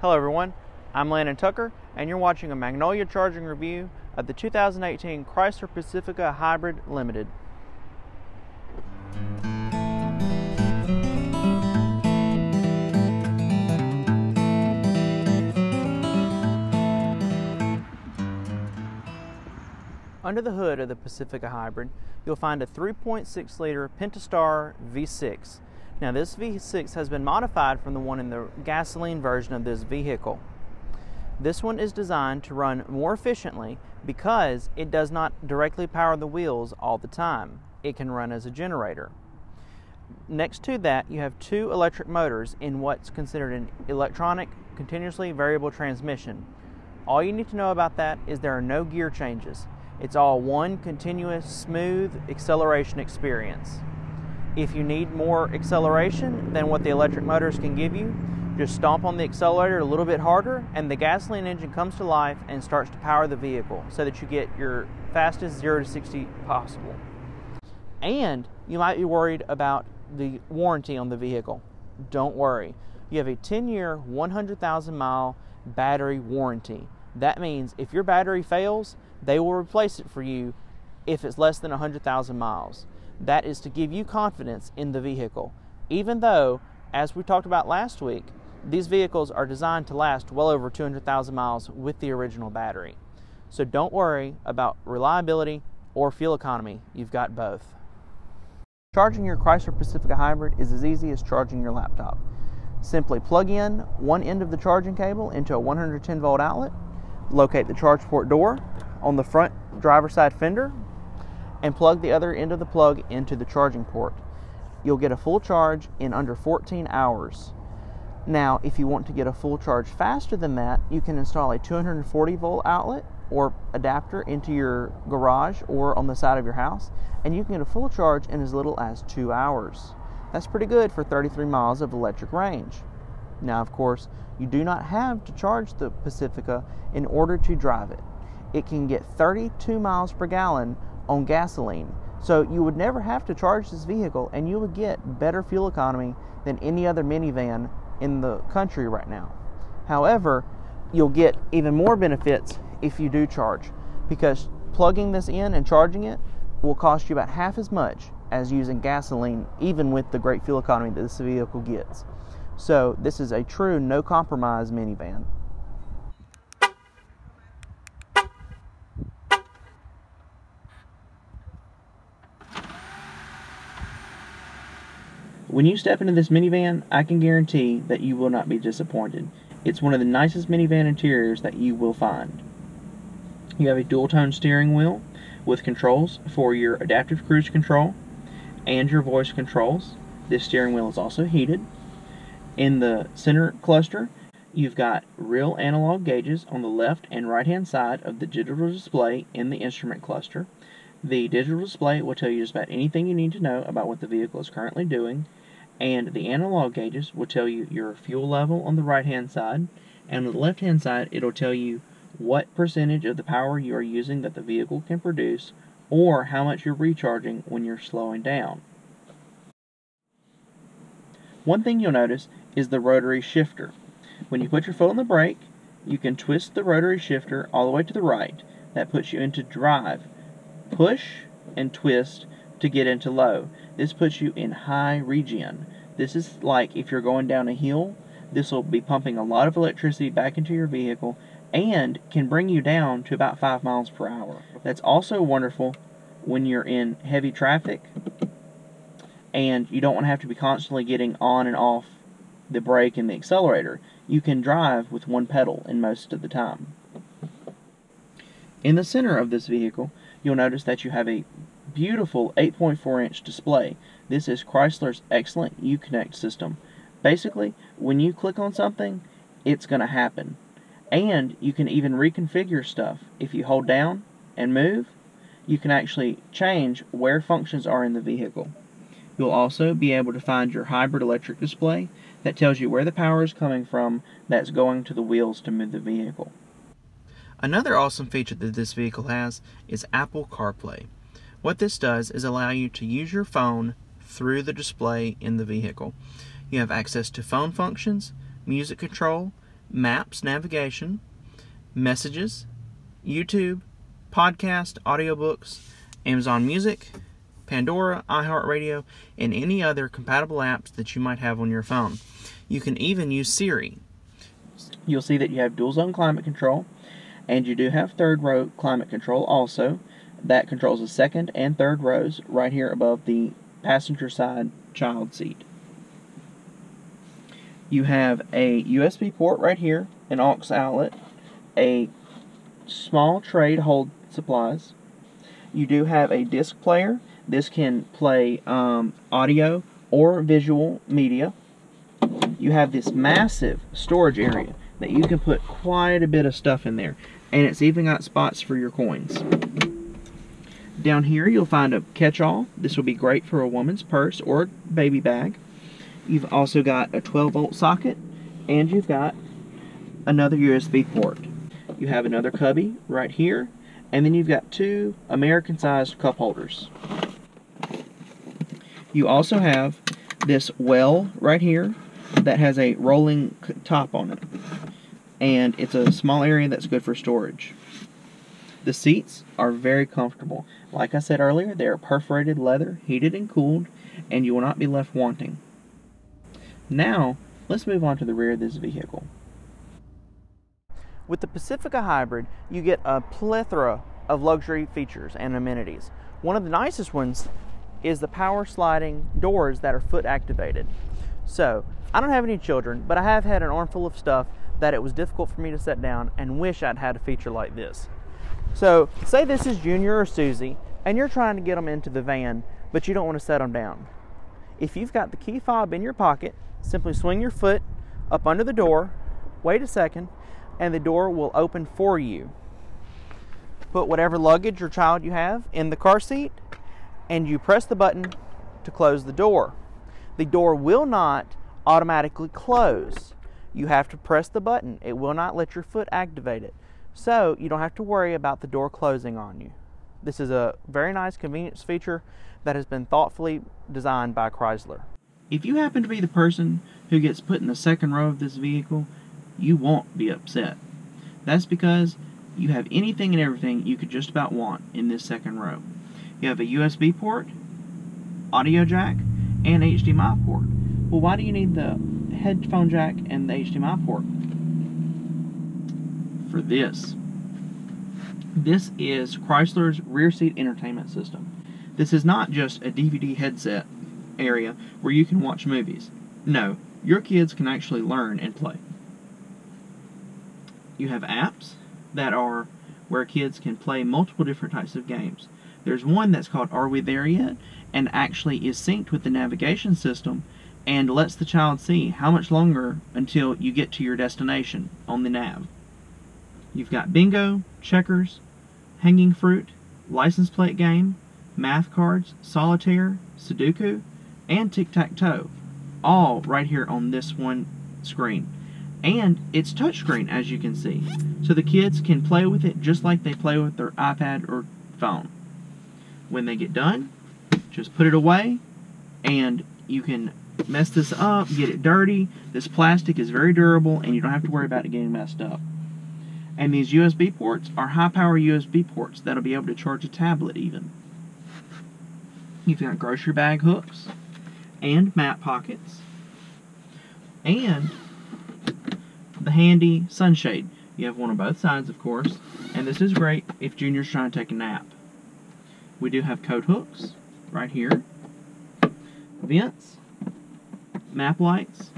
Hello everyone, I'm Landon Tucker and you're watching a Magnolia Charging review of the 2018 Chrysler Pacifica Hybrid Limited. Under the hood of the Pacifica Hybrid, you'll find a 3.6-liter Pentastar V6. Now this V6 has been modified from the one in the gasoline version of this vehicle. This one is designed to run more efficiently because it does not directly power the wheels all the time. It can run as a generator. Next to that, you have two electric motors in what's considered an electronic continuously variable transmission. All you need to know about that is there are no gear changes. It's all one continuous smooth acceleration experience. If you need more acceleration than what the electric motors can give you, just stomp on the accelerator a little bit harder and the gasoline engine comes to life and starts to power the vehicle so that you get your fastest 0 to 60 possible. And you might be worried about the warranty on the vehicle. Don't worry. You have a 10-year, 100,000-mile battery warranty. That means if your battery fails, they will replace it for you if it's less than 100,000 miles. That is to give you confidence in the vehicle, even though, as we talked about last week, these vehicles are designed to last well over 200,000 miles with the original battery. So don't worry about reliability or fuel economy. You've got both. Charging your Chrysler Pacifica Hybrid is as easy as charging your laptop. Simply plug in one end of the charging cable into a 110-volt outlet, locate the charge port door on the front driver's side fender, and plug the other end of the plug into the charging port. You'll get a full charge in under 14 hours. Now, if you want to get a full charge faster than that, you can install a 240-volt outlet or adapter into your garage or on the side of your house, and you can get a full charge in as little as 2 hours. That's pretty good for 33 miles of electric range. Now, of course, you do not have to charge the Pacifica in order to drive it. It can get 32 miles per gallon on gasoline, so you would never have to charge this vehicle and you would get better fuel economy than any other minivan in the country right now. However, you'll get even more benefits if you do charge, because plugging this in and charging it will cost you about half as much as using gasoline, even with the great fuel economy that this vehicle gets. So this is a true no compromise minivan. When you step into this minivan, I can guarantee that you will not be disappointed. It's one of the nicest minivan interiors that you will find. You have a dual-tone steering wheel with controls for your adaptive cruise control and your voice controls. This steering wheel is also heated. In the center cluster, you've got real analog gauges on the left and right-hand side of the digital display in the instrument cluster. The digital display will tell you just about anything you need to know about what the vehicle is currently doing. And the analog gauges will tell you your fuel level on the right-hand side, and on the left-hand side it'll tell you what percentage of the power you are using that the vehicle can produce, or how much you're recharging when you're slowing down. One thing you'll notice is the rotary shifter. When you put your foot on the brake, you can twist the rotary shifter all the way to the right. That puts you into drive. Push and twist to get into low. This puts you in high regen. This is like if you're going down a hill, this will be pumping a lot of electricity back into your vehicle and can bring you down to about 5 miles per hour. That's also wonderful when you're in heavy traffic and you don't want to have to be constantly getting on and off the brake and the accelerator. You can drive with one pedal in most of the time. In the center of this vehicle, you'll notice that you have a beautiful 8.4-inch display. This is Chrysler's excellent Uconnect system. Basically, when you click on something, it's going to happen. And you can even reconfigure stuff. If you hold down and move, you can actually change where functions are in the vehicle. You'll also be able to find your hybrid electric display that tells you where the power is coming from that's going to the wheels to move the vehicle. Another awesome feature that this vehicle has is Apple CarPlay. What this does is allow you to use your phone through the display in the vehicle. You have access to phone functions, music control, Maps, navigation, messages, YouTube, podcast, audiobooks, Amazon Music, Pandora, iHeartRadio, and any other compatible apps that you might have on your phone. You can even use Siri. You'll see that you have dual zone climate control, and you do have third row climate control also. That controls the second and third rows right here above the passenger side child seat. You have a USB port right here, an aux outlet, a small tray to hold supplies. You do have a disc player. This can play audio or visual media. You have this massive storage area that you can put quite a bit of stuff in there. And it's even got spots for your coins. Down here you'll find a catch-all. This will be great for a woman's purse or baby bag. You've also got a 12-volt socket, and you've got another USB port. You have another cubby right here, and then you've got two American-sized cup holders. You also have this well right here that has a rolling top on it, and it's a small area that's good for storage. The seats are very comfortable. Like I said earlier, they are perforated leather, heated and cooled, and you will not be left wanting. Now, let's move on to the rear of this vehicle. With the Pacifica Hybrid, you get a plethora of luxury features and amenities. One of the nicest ones is the power sliding doors that are foot activated. So, I don't have any children, but I have had an armful of stuff that it was difficult for me to set down and wish I'd had a feature like this. So, say this is Junior or Susie, and you're trying to get them into the van, but you don't want to set them down. If you've got the key fob in your pocket, simply swing your foot up under the door, wait a second, and the door will open for you. Put whatever luggage or child you have in the car seat, and you press the button to close the door. The door will not automatically close. You have to press the button. It will not let your foot activate it. So you don't have to worry about the door closing on you. This is a very nice convenience feature that has been thoughtfully designed by Chrysler. If you happen to be the person who gets put in the second row of this vehicle, you won't be upset. That's because you have anything and everything you could just about want in this second row. You have a USB port, audio jack, and HDMI port. Well, why do you need the headphone jack and the HDMI port? For this. This is Chrysler's rear seat entertainment system. This is not just a DVD headset area where you can watch movies. No, your kids can actually learn and play. You have apps that are where kids can play multiple different types of games. There's one that's called Are We There Yet? And actually is synced with the navigation system and lets the child see how much longer until you get to your destination on the nav. You've got bingo, checkers, hanging fruit, license plate game, math cards, solitaire, Sudoku, and tic-tac-toe, all right here on this one screen. And it's touchscreen, as you can see, so the kids can play with it just like they play with their iPad or phone. When they get done, just put it away, and you can mess this up, get it dirty. This plastic is very durable, and you don't have to worry about it getting messed up. And these USB ports are high-power USB ports that'll be able to charge a tablet even. You've got grocery bag hooks and map pockets and the handy sunshade. You have one on both sides, of course, and this is great if Junior's trying to take a nap. We do have coat hooks right here, vents, map lights,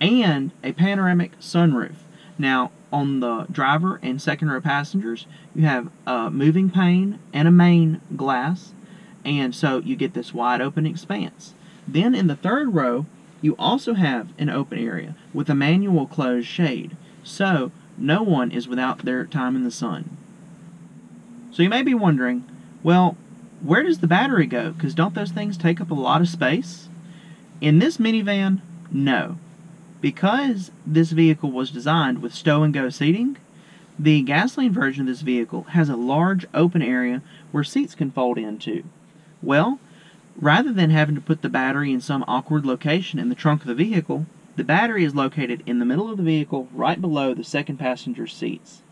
and a panoramic sunroof. Now, on the driver and second row passengers, you have a moving pane and a main glass, and so you get this wide open expanse. Then in the third row, you also have an open area with a manual closed shade, so no one is without their time in the sun. So you may be wondering, well, where does the battery go? Because don't those things take up a lot of space? In this minivan, no. Because this vehicle was designed with stow-and-go seating, the gasoline version of this vehicle has a large open area where seats can fold into. Well, rather than having to put the battery in some awkward location in the trunk of the vehicle, The battery is located in the middle of the vehicle, right below the second passenger's seats.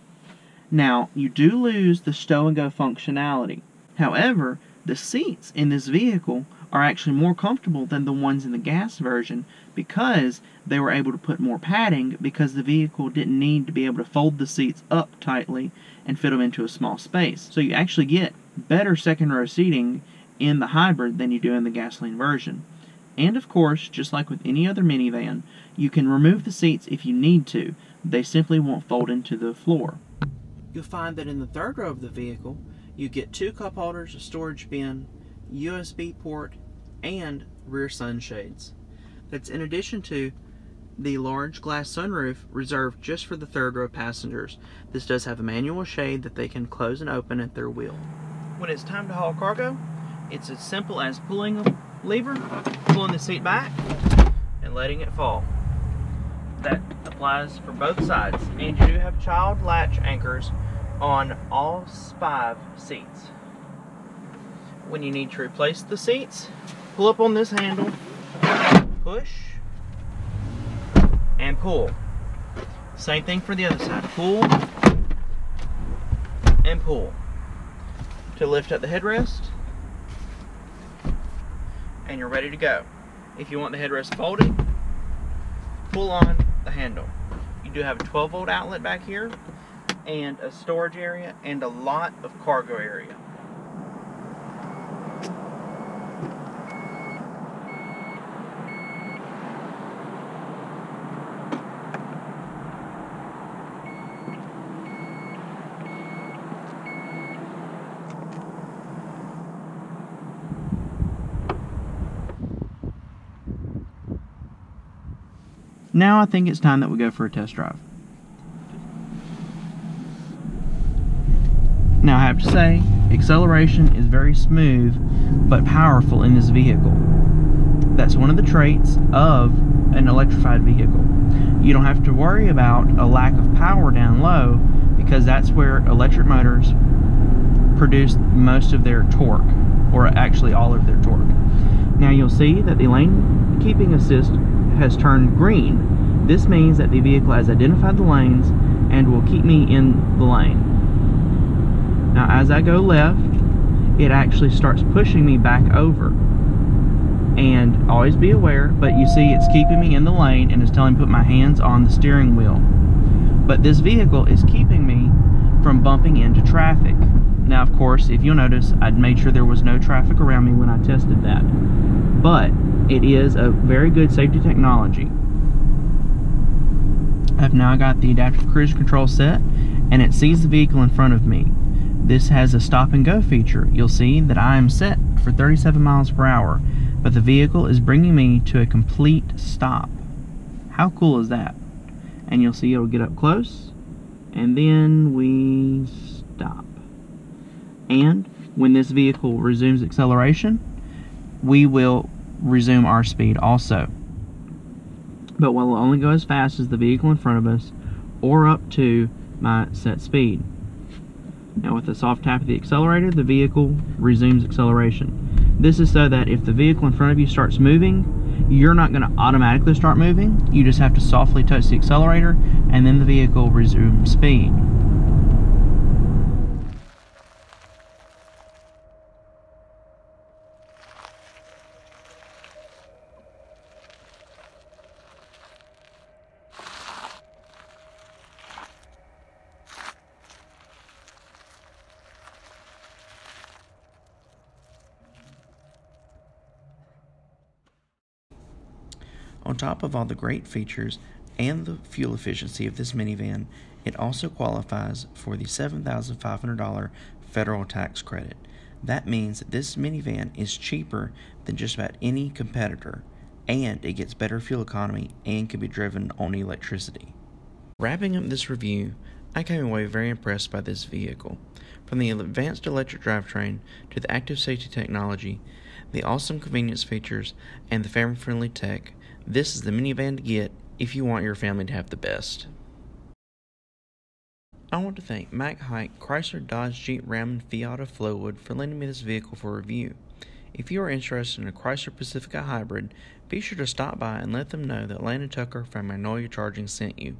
Now, you do lose the stow and go functionality. However, the seats in this vehicle are actually more comfortable than the ones in the gas version because they were able to put more padding because the vehicle didn't need to be able to fold the seats up tightly and fit them into a small space. So you actually get better second row seating in the hybrid than you do in the gasoline version. And of course, just like with any other minivan, you can remove the seats if you need to. They simply won't fold into the floor. You'll find that in the third row of the vehicle, you get two cup holders, a storage bin, USB port, and rear sunshades. That's in addition to the large glass sunroof reserved just for the third row passengers. This does have a manual shade that they can close and open at their will. When it's time to haul cargo, it's as simple as pulling a lever, pulling the seat back, and letting it fall. That applies for both sides. And you do have child latch anchors on all 5 seats. When you need to replace the seats, pull up on this handle, push, and pull. Same thing for the other side. Pull and pull. To lift up the headrest, and you're ready to go. If you want the headrest folded, pull on the handle. You do have a 12-volt outlet back here, and a storage area, and a lot of cargo area. Now I think it's time that we go for a test drive. Now I have to say, acceleration is very smooth but powerful in this vehicle. That's one of the traits of an electrified vehicle. You don't have to worry about a lack of power down low because that's where electric motors produce most of their torque, or actually all of their torque. Now you'll see that the lane keeping assist has turned green. This means that the vehicle has identified the lanes and will keep me in the lane. Now as I go left, it actually starts pushing me back over. And always be aware, but you see it's keeping me in the lane and it's telling me to put my hands on the steering wheel. But this vehicle is keeping me from bumping into traffic. Now of course, if you'll notice, I'd made sure there was no traffic around me when I tested that. But it is a very good safety technology. I've now got the adaptive cruise control set, and it sees the vehicle in front of me. This has a stop and go feature. You'll see that I am set for 37 miles per hour, but the vehicle is bringing me to a complete stop. How cool is that? And you'll see it'll get up close, and then we stop. And when this vehicle resumes acceleration, we will resume our speed also, but we'll only go as fast as the vehicle in front of us or up to my set speed. Now with a soft tap of the accelerator, the vehicle resumes acceleration. This is so that if the vehicle in front of you starts moving, you're not going to automatically start moving. You just have to softly touch the accelerator and then the vehicle resumes speed. On top of all the great features and the fuel efficiency of this minivan, it also qualifies for the $7,500 federal tax credit. That means this minivan is cheaper than just about any competitor, and it gets better fuel economy and can be driven on electricity. Wrapping up this review, I came away very impressed by this vehicle. From the advanced electric drivetrain to the active safety technology, the awesome convenience features, and the family-friendly tech, this is the minivan to get if you want your family to have the best. I want to thank Mac Haik, Chrysler, Dodge, Jeep, Ram, and Fiat of Flowood for lending me this vehicle for review. If you are interested in a Chrysler Pacifica Hybrid, be sure to stop by and let them know that Landon Tucker from Magnolia Charging sent you.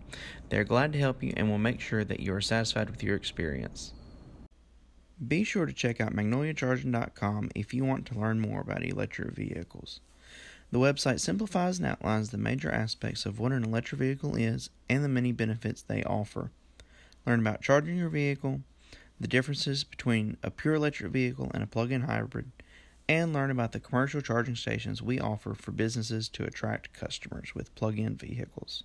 They're glad to help you and will make sure that you are satisfied with your experience. Be sure to check out MagnoliaCharging.com if you want to learn more about electric vehicles. The website simplifies and outlines the major aspects of what an electric vehicle is and the many benefits they offer. Learn about charging your vehicle, the differences between a pure electric vehicle and a plug-in hybrid, and learn about the commercial charging stations we offer for businesses to attract customers with plug-in vehicles.